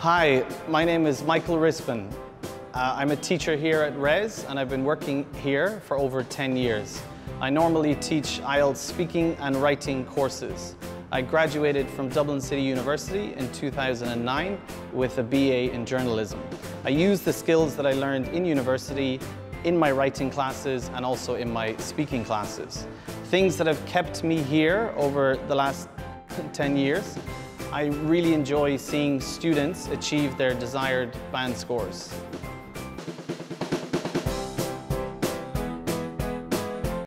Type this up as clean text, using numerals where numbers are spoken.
Hi, my name is Michael Rispin. I'm a teacher here at RES and I've been working here for over 10 years. I normally teach IELTS speaking and writing courses. I graduated from Dublin City University in 2009 with a BA in journalism. I used the skills that I learned in university in my writing classes and also in my speaking classes. Things that have kept me here over the last 10 years, I really enjoy seeing students achieve their desired band scores.